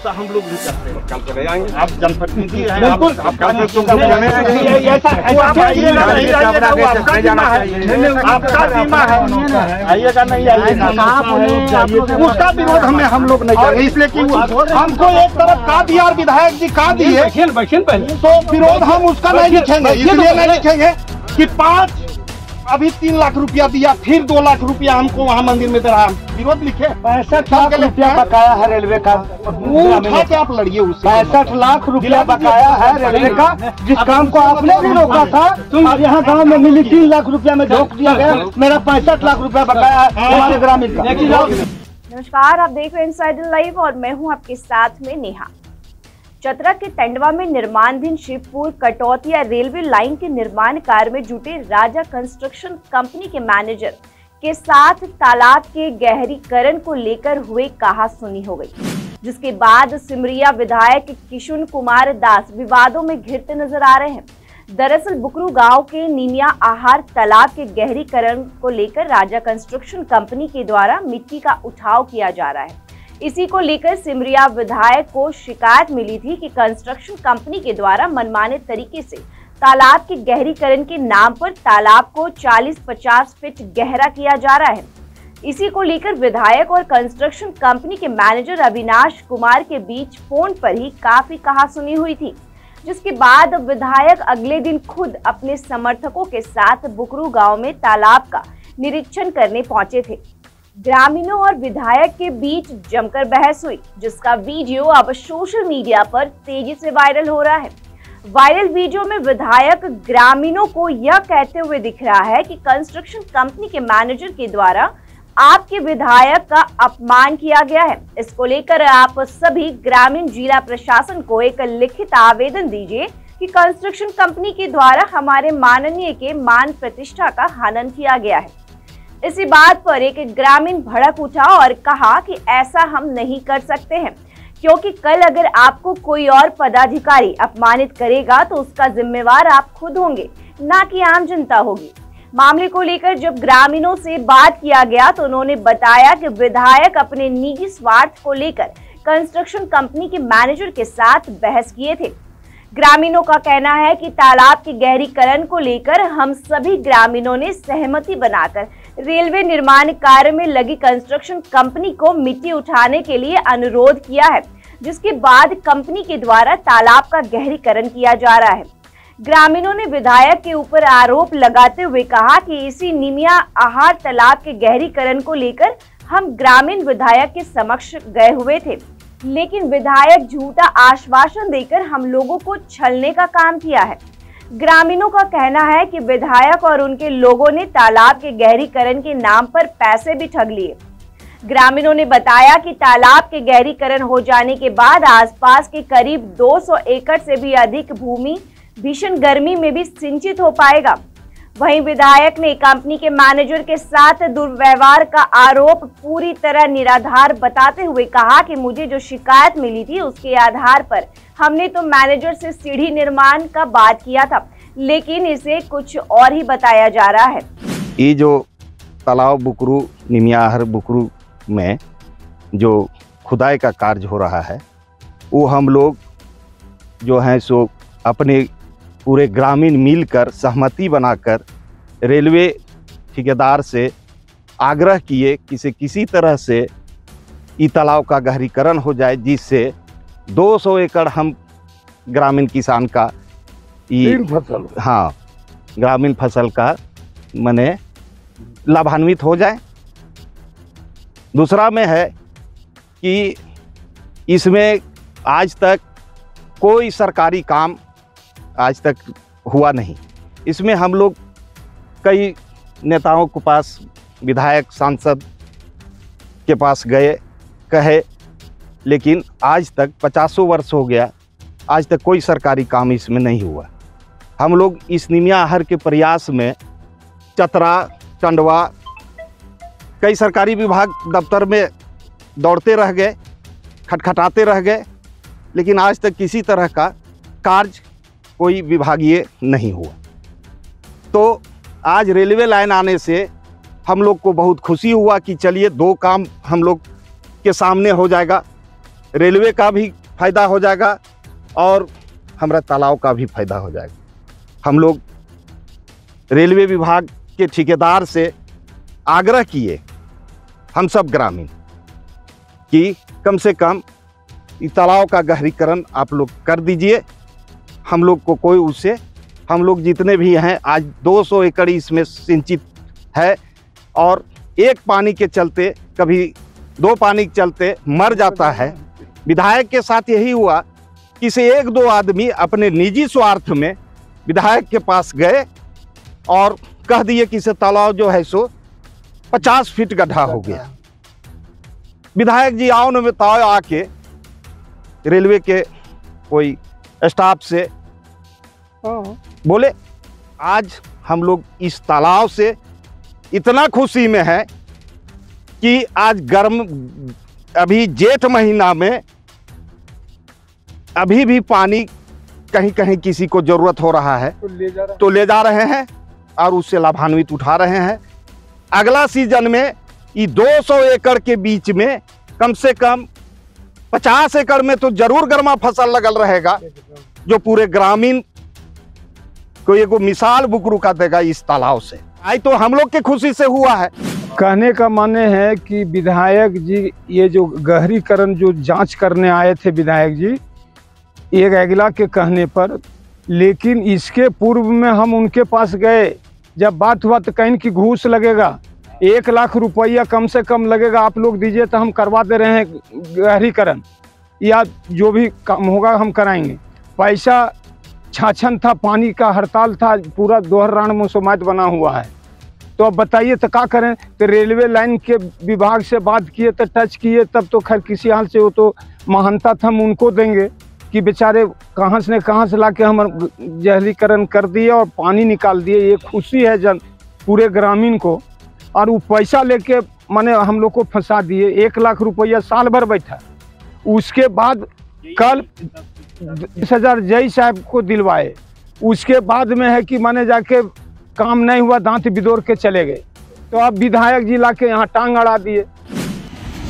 उत्साह हम लोग भी करते हैं। कल चले जाएंगे आप जनप्रतिनिधि हैं, आपका सीमा है, आइएगा नहीं आइएगा, उसका विरोध हमें हम लोग नहीं करेंगे। इसलिए हमको एक तरफ का दिया और विधायक जी का दिए तो विरोध हम उसका नहीं लिखेंगे। इसलिए नहीं लिखेंगे कि 5 अभी 3 लाख रुपया दिया, फिर 2 लाख रुपया हमको वहाँ मंदिर में दे रहा, विरोध लिखे। 65 लाख रुपया बकाया है रेलवे का, उठा के आप लड़िए उससे। 65 लाख रुपया बकाया है रेलवे का, जिस काम को आपने भी रोका था। और यहाँ गाँव में मिली 3 लाख रुपया में रोक दिया गया। मेरा 65 लाख रुपया बकाया है हमारे ग्रामीण का। नमस्कार, आप देख रहे हैं इनसाइड लाइव और मैं हूँ आपके साथ में नेहा। चतरा के चंडवा में निर्माणाधीन शिवपुर कटौतिया रेलवे लाइन के निर्माण कार्य में जुटे राजा कंस्ट्रक्शन कंपनी के मैनेजर के साथ तालाब के गहरीकरण को लेकर हुए कहासुनी हो गई, जिसके बाद सिमरिया विधायक किशुन कुमार दास विवादों में घिरते नजर आ रहे हैं। दरअसल बुकरू गांव के नीमिया आहार तालाब के गहरीकरण को लेकर राजा कंस्ट्रक्शन कंपनी के द्वारा मिट्टी का उठाव किया जा रहा है। इसी को लेकर सिमरिया विधायक को शिकायत मिली थी कि कंस्ट्रक्शन कंपनी के द्वारा मनमाने तरीके से तालाब के गहरीकरण के नाम पर तालाब को 40-50 फीट गहरा किया जा रहा है। इसी को लेकर विधायक और कंस्ट्रक्शन कंपनी के मैनेजर अविनाश कुमार के बीच फोन पर ही काफी कहासुनी हुई थी, जिसके बाद विधायक अगले दिन खुद अपने समर्थकों के साथ बुकरू गाँव में तालाब का निरीक्षण करने पहुंचे थे। ग्रामीणों और विधायक के बीच जमकर बहस हुई, जिसका वीडियो अब सोशल मीडिया पर तेजी से वायरल हो रहा है। वायरल वीडियो में विधायक ग्रामीणों को यह कहते हुए दिख रहा है कि कंस्ट्रक्शन कंपनी के मैनेजर के द्वारा आपके विधायक का अपमान किया गया है। इसको लेकर आप सभी ग्रामीण जिला प्रशासन को एक लिखित आवेदन दीजिए कि कंस्ट्रक्शन कंपनी के द्वारा हमारे माननीय के मान प्रतिष्ठा का हनन किया गया है। इसी बात पर एक ग्रामीण भड़क उठा और कहा कि ऐसा हम नहीं कर सकते हैं, क्योंकि कल अगर आपको कोई और पदाधिकारी अपमानित करेगा तो उसका जिम्मेवार आप खुद होंगे, ना कि आम जनता होगी। मामले को लेकर जब ग्रामीणों से बात किया गया तो उन्होंने बताया कि विधायक अपने निजी स्वार्थ को लेकर कंस्ट्रक्शन कंपनी के मैनेजर के साथ बहस किए थे। ग्रामीणों का कहना है कि तालाब के गहरीकरण को लेकर हम सभी ग्रामीणों ने सहमति बनाकर रेलवे निर्माण कार्य में लगी कंस्ट्रक्शन कंपनी को मिट्टी उठाने के लिए अनुरोध किया है, जिसके बाद कंपनी के द्वारा तालाब का गहरीकरण किया जा रहा है। ग्रामीणों ने विधायक के ऊपर आरोप लगाते हुए कहा कि इसी नीमिया आहार तालाब के गहरीकरण को लेकर हम ग्रामीण विधायक के समक्ष गए हुए थे, लेकिन विधायक झूठा आश्वासन देकर हम लोगों को छलने का काम किया है। ग्रामीणों का कहना है कि विधायक और उनके लोगों ने तालाब के गहरीकरण के नाम पर पैसे भी ठग लिए। ग्रामीणों ने बताया कि तालाब के गहरीकरण हो जाने के बाद आसपास के करीब 200 एकड़ से भी अधिक भूमि भीषण गर्मी में भी सिंचित हो पाएगा। वहीं विधायक ने कंपनी के मैनेजर के साथ दुर्व्यवहार का आरोप पूरी तरह निराधार बताते हुए कहा कि मुझे जो शिकायत मिली थी उसके आधार पर हमने तो मैनेजर से सीढ़ी निर्माण का बात किया था, लेकिन इसे कुछ और ही बताया जा रहा है। ये जो तालाब बुकरू नीमिया आहार बुकरू में जो खुदाई का कार्य हो रहा है वो हम लोग जो हैं सो अपने पूरे ग्रामीण मिलकर सहमति बनाकर रेलवे ठेकेदार से आग्रह किए कि से किसी तरह से इस तालाब का गहरीकरण हो जाए, जिससे 200 एकड़ हम ग्रामीण किसान का फसल, हाँ ग्रामीण फसल का माने लाभान्वित हो जाए। दूसरा में है कि इसमें आज तक कोई सरकारी काम आज तक हुआ नहीं। इसमें हम लोग कई नेताओं के पास, विधायक सांसद के पास गए, कहे, लेकिन आज तक 50 वर्ष हो गया, आज तक कोई सरकारी काम इसमें नहीं हुआ। हम लोग इस नीमिया आहार के प्रयास में चतरा चंडवा कई सरकारी विभाग दफ्तर में दौड़ते रह गए, खटखटाते रह गए, लेकिन आज तक किसी तरह का कार्य कोई विभागीय नहीं हुआ। तो आज रेलवे लाइन आने से हम लोग को बहुत खुशी हुआ कि चलिए 2 काम हम लोग के सामने हो जाएगा। रेलवे का भी फायदा हो जाएगा और हमारा तालाब का भी फायदा हो जाएगा। हम लोग रेलवे विभाग के ठेकेदार से आग्रह किए हम सब ग्रामीण कि कम से कम इस तालाब का गहरीकरण आप लोग कर दीजिए। हम लोग को कोई उससे, हम लोग जितने भी हैं आज 200 एकड़ इसमें सिंचित है और एक पानी के चलते कभी दो पानी के चलते मर जाता है। विधायक के साथ यही हुआ कि से एक दो आदमी अपने निजी स्वार्थ में विधायक के पास गए और कह दिए कि से तालाब जो है सो 50 फीट गड्ढा हो गया। विधायक जी आओ न बताओ आके रेलवे के कोई स्टाफ से बोले। आज हम लोग इस तालाब से इतना खुशी में है कि आज गर्म अभी जेठ महीना में अभी भी पानी कहीं कहीं किसी को ज़रूरत हो रहा है तो ले जा रहे हैं और उससे लाभान्वित उठा रहे हैं। अगला सीजन में ये 200 एकड़ के बीच में कम से कम 50 एकड़ में तो जरूर गर्मा फसल लगल रहेगा जो पूरे ग्रामीण को एगो मिसाल बुकरू का देगा इस तालाब से। आज तो हम लोग की खुशी से हुआ है। कहने का माने है कि विधायक जी ये जो गहरीकरण जो जांच करने आए थे विधायक जी एक अगला के कहने पर, लेकिन इसके पूर्व में हम उनके पास गए जब बात हुआ तो कहीं की घूस लगेगा, 1 लाख रुपया कम से कम लगेगा, आप लोग दीजिए तो हम करवा दे रहे हैं गहरीकरण या जो भी काम होगा हम कराएंगे। पैसा छाछन था, पानी का हड़ताल था, पूरा दोहरान मौसमायत बना हुआ है। तो अब बताइए तो क्या करें। तो रेलवे लाइन के विभाग से बात किए तो टच किए तब तो खैर किसी हाल से वो तो महानता था हम उनको देंगे कि बेचारे कहाँ से ला के हम जहरीकरण कर दिए और पानी निकाल दिए। ये खुशी है जन पूरे ग्रामीण को और वो पैसा लेके माने हम लोग को फंसा दिए। 1 लाख रुपया साल भर बैठा, उसके बाद कल 10,000 जय साहब को दिलवाए, उसके बाद में है कि माने जाके काम नहीं हुआ, दांत बिदोर के चले गए। तो अब विधायक जी लाके यहाँ टांग अड़ा दिए।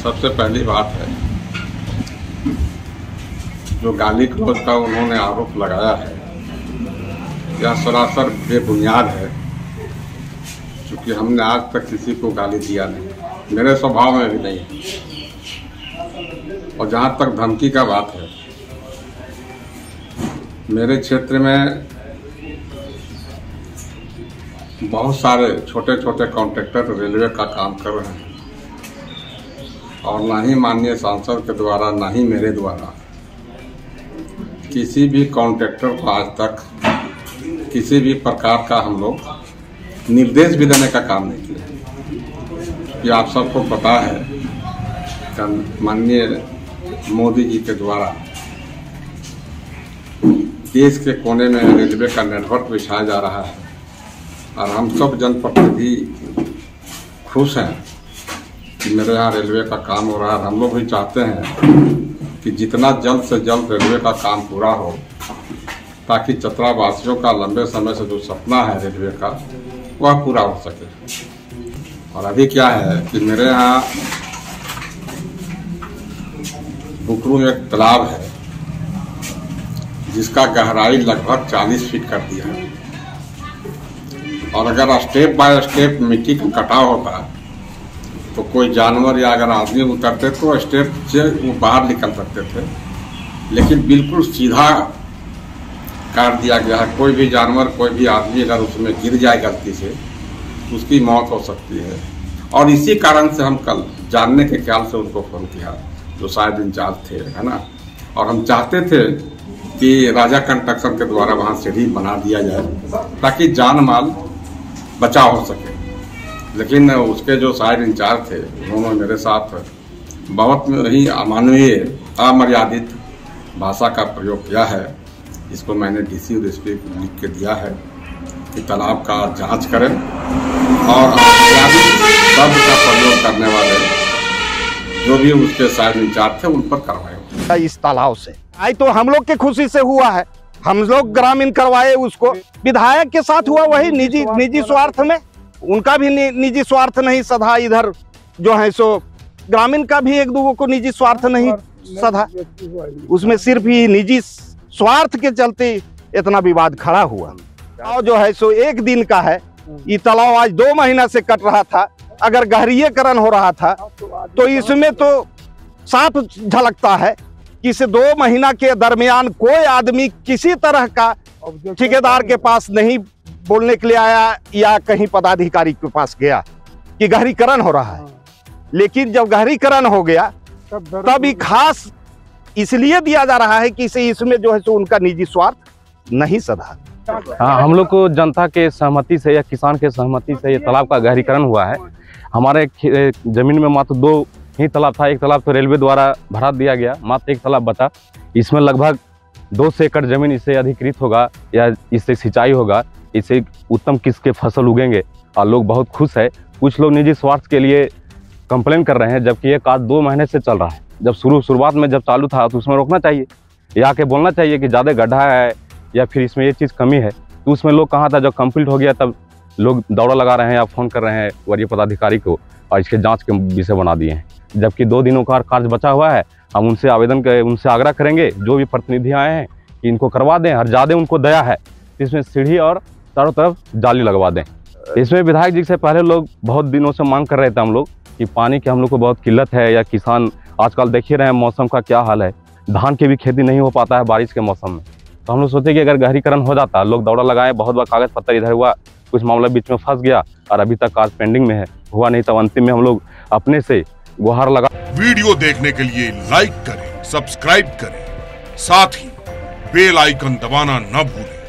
सबसे पहली बात है जो गाली क्लोज का उन्होंने आरोप लगाया है यह सरासर बेबुनियाद है, क्योंकि हमने आज तक किसी को गाली दिया नहीं, मेरे स्वभाव में भी नहीं। और जहाँ तक धमकी का बात है, मेरे क्षेत्र में बहुत सारे छोटे छोटे कॉन्ट्रैक्टर रेलवे का काम कर रहे हैं और ना ही माननीय सांसद के द्वारा ना ही मेरे द्वारा किसी भी कॉन्ट्रैक्टर को आज तक किसी भी प्रकार का हम लोग निर्देश भी देने का काम नहीं किया। ये आप सबको पता है माननीय मोदी जी के द्वारा देश के कोने में रेलवे का नेटवर्क बिछाया जा रहा है और हम सब जनप्रतिनिधि खुश हैं कि मेरे यहाँ रेलवे का काम हो रहा है। हम लोग भी चाहते हैं कि जितना जल्द से जल्द रेलवे का काम पूरा हो ताकि चतरा वासियों का लंबे समय से जो सपना है रेलवे का वह पूरा हो सके। और अभी क्या है कि मेरे यहाँ बुकरू में एक तालाब है जिसका गहराई लगभग 40 फीट कर दिया है और अगर स्टेप बाय स्टेप मिट्टी का कटाव होता तो कोई जानवर या अगर आदमी उतरते तो स्टेप से वो बाहर निकल सकते थे, लेकिन बिल्कुल सीधा काट दिया गया है। कोई भी जानवर कोई भी आदमी अगर उसमें गिर जाए गलती से उसकी मौत हो सकती है। और इसी कारण से हम कल जानने के ख्याल से उनको फ़ोन किया जो शायद इंचार्ज थे, है ना। और हम चाहते थे कि राजा कंस्ट्रक्शन के द्वारा वहाँ सीढ़ी बना दिया जाए ताकि जान माल बचा हो सके, लेकिन उसके जो शायद इंचार्ज थे उन्होंने मेरे साथ बहुत ही अमानवीय अमर्यादित भाषा का प्रयोग किया है। इसको मैंने डीसी और एसपी को लिख के दिया है कि तालाब का जांच करें और शब्द का प्रयोग करने वाले जो भी उसके साथ इंचार्ज थे उन पर कार्रवाई हो। इस तालाब से आई तो हम लोग की खुशी से हुआ है। हम लोग ग्रामीण करवाए उसको, विधायक के साथ हुआ वही निजी स्वार्थ में। उनका भी निजी स्वार्थ नहीं, सदा इधर जो है सो ग्रामीण का भी एक दूसरे को निजी स्वार्थ नहीं सदा उसमें सिर्फ ही निजी स्वार्थ के चलते इतना विवाद खड़ा हुआ। तालाब जो है सो एक दिन का है, ये तालाब आज 2 महीना से कट रहा था। अगर गहरीयकरण हो रहा था तो इसमें तो साफ झलकता है कि इसे 2 महीना के दरमियान कोई आदमी किसी तरह का ठेकेदार के पास नहीं बोलने के लिए आया या कहीं पदाधिकारी के पास गया कि गहरीकरण हो रहा है। लेकिन जब गहरीकरण हो गया तब ये खास इसलिए दिया जा रहा है कि इसे इसमें जो है सो उनका निजी स्वार्थ नहीं सधा। हाँ, हम लोग को जनता के सहमति से या किसान के सहमति से ये तालाब का गहरीकरण हुआ है। हमारे जमीन में मात्र 2 ही तालाब था। एक तालाब तो रेलवे द्वारा भरा दिया गया, मात्र एक तालाब बचा। इसमें लगभग 2 से एकड़ जमीन इससे अधिकृत होगा या इससे सिंचाई होगा, इससे उत्तम किस्म के फसल उगेंगे और लोग बहुत खुश है। कुछ लोग निजी स्वार्थ के लिए कंप्लेन कर रहे हैं, जबकि ये कार्य 2 महीने से चल रहा है। जब शुरुआत में जब चालू था तो उसमें रोकना चाहिए या आके बोलना चाहिए कि ज़्यादा गड्ढा है या फिर इसमें ये चीज़ कमी है। तो उसमें लोग कहाँ था, जब कंप्लीट हो गया तब लोग दौड़ा लगा रहे हैं या फ़ोन कर रहे हैं वरीय पदाधिकारी को और इसके जांच के विषय बना दिए हैं, जबकि 2 दिनों का कार्य बचा हुआ है। हम उनसे उनसे आग्रह करेंगे जो भी प्रतिनिधि आए हैं कि इनको करवा दें। हर ज़्यादा उनको दया है, इसमें सीढ़ी और चारों तरफ जाली लगवा दें। इसमें विधायक जी से पहले लोग बहुत दिनों से मांग कर रहे थे हम लोग कि पानी की हम लोग को बहुत किल्लत है या किसान आजकल देख ही रहे हैं मौसम का क्या हाल है, धान की भी खेती नहीं हो पाता है बारिश के मौसम में। तो हम लोग सोचे कि अगर गहरीकरण हो जाता, लोग दौड़ा लगाए, बहुत बार कागज पत्तर इधर हुआ, कुछ मामला बीच में फंस गया और अभी तक कार्य पेंडिंग में है, हुआ नहीं। तो अंतिम में हम लोग अपने से गुहार लगा। वीडियो देखने के लिए लाइक करें, सब्सक्राइब करें, साथ ही बेल आइकन दबाना न भूलें।